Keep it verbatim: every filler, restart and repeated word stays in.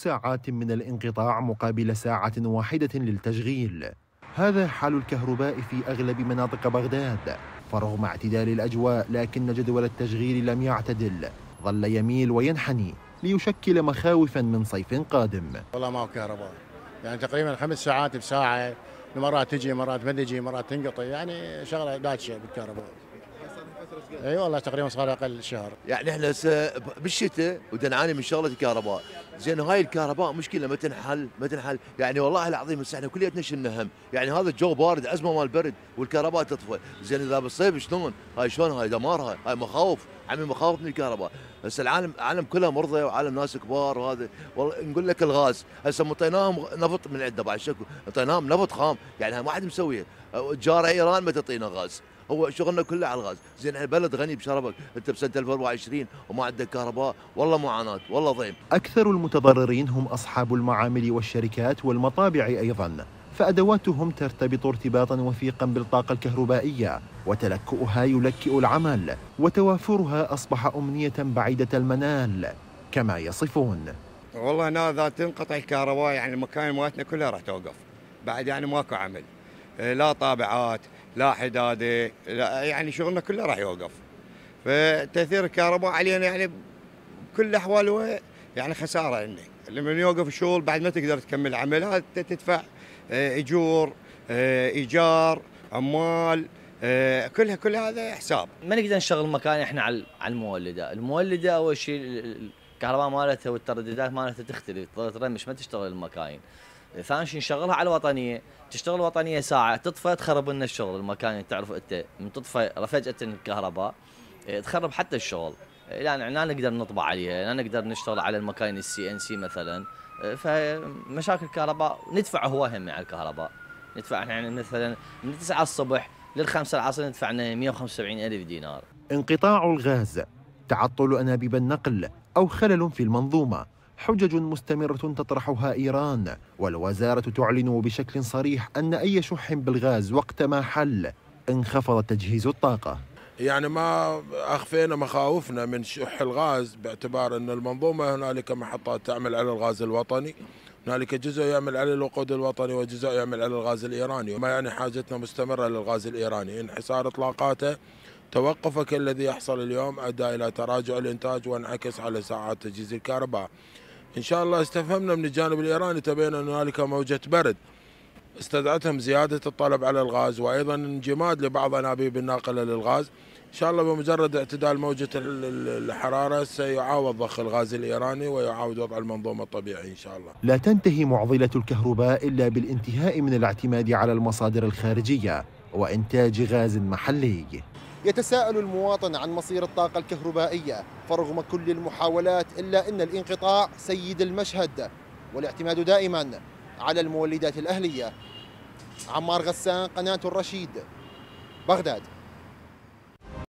ساعات من الانقطاع مقابل ساعة واحدة للتشغيل. هذا حال الكهرباء في أغلب مناطق بغداد، فرغم اعتدال الأجواء لكن جدول التشغيل لم يعتدل، ظل يميل وينحني ليشكل مخاوفا من صيف قادم. والله ماكو كهرباء، يعني تقريبا خمس ساعات بساعة، مرات تجي مرات ما تجي مرات تنقطع، يعني شغلة داشة بالكهرباء. اي والله تقريبا صار اقل شهر. يعني احنا بالشتاء بدنا نعاني من شغله الكهرباء، زين هاي الكهرباء مشكله ما تنحل ما تنحل، يعني والله العظيم هسه احنا كليتنا شلنا هم، يعني هذا الجو بارد ازمه مال برد والكهرباء تطفى، زين اذا بالصيف شلون؟ هاي شلون هاي دمار هاي، هاي مخاوف، عمي مخاوف من الكهرباء، هسه العالم العالم كلها مرضى وعالم ناس كبار وهذا، والله نقول لك الغاز، هسه مطيناهم نفط من عندنا بعد شكو، مطيناهم نفط خام، يعني ما حد مسويه، جاره ايران ما تعطينا غاز. هو شغلنا كله على الغاز، زين احنا بلد غني بشربك، انت بسنه ألفين وأربعة وعشرين وما عندك كهرباء، والله معاناه، والله ضيم. اكثر المتضررين هم اصحاب المعامل والشركات والمطابع ايضا، فادواتهم ترتبط ارتباطا وثيقا بالطاقه الكهربائيه، وتلكؤها يلكئ العمل، وتوافرها اصبح امنيه بعيده المنال، كما يصفون. والله هنا اذا تنقطع الكهرباء يعني المكاين مالتنا كلها راح توقف، بعد يعني ماكو عمل، لا طابعات، لا حداده، لا يعني شغلنا كله راح يوقف. فتاثير الكهرباء علينا يعني بكل احواله يعني خساره عندنا، لما يوقف الشغل بعد ما تقدر تكمل عمل، هذا تدفع اجور، ايجار، عمال، كلها كل هذا حساب. ما نقدر نشغل مكان احنا على المولده، المولده اول شيء الكهرباء مالتها والترددات مالتها تختلف، ترمش ما تشتغل المكاين. ثاني شيء نشغلها على الوطنيه، تشتغل الوطنيه ساعه تطفى تخرب لنا الشغل، المكان تعرف انت من تطفى فجاه الكهرباء تخرب حتى الشغل، يعني لا نقدر نطبع عليها، لا نقدر نشتغل على المكاين السي ان سي مثلا، فمشاكل الكهرباء ندفع هو هم على الكهرباء، ندفع يعني مثلا من تسعة الصبح للخمسة العصر ندفعنا مئة وخمسة وسبعين ألف دينار. انقطاع الغاز، تعطل انابيب النقل او خلل في المنظومه، حجج مستمرة تطرحها إيران، والوزارة تعلن بشكل صريح أن أي شح بالغاز وقت ما حل انخفض تجهيز الطاقة. يعني ما أخفينا مخاوفنا من شح الغاز باعتبار أن المنظومة هنالك محطات تعمل على الغاز الوطني، هنالك جزء يعمل على الوقود الوطني وجزء يعمل على الغاز الإيراني، وما يعني حاجتنا مستمرة للغاز الإيراني، انحسار إطلاقاته توقفك الذي يحصل اليوم أدى إلى تراجع الإنتاج وانعكس على ساعات تجهيز الكهرباء. إن شاء الله استفهمنا من الجانب الإيراني، تبين أن هنالك موجة برد استدعتهم زيادة الطلب على الغاز وأيضا انجماد لبعض أنابيب الناقلة للغاز. إن شاء الله بمجرد اعتدال موجة الحرارة سيعاود ضخ الغاز الإيراني ويعاود وضع المنظومة الطبيعي إن شاء الله. لا تنتهي معضلة الكهرباء إلا بالانتهاء من الاعتماد على المصادر الخارجية وإنتاج غاز محلي. يتساءل المواطن عن مصير الطاقة الكهربائية، فرغم كل المحاولات إلا أن الانقطاع سيد المشهد، والاعتماد دائما على المولدات الأهلية. عمار غسان، قناة الرشيد، بغداد.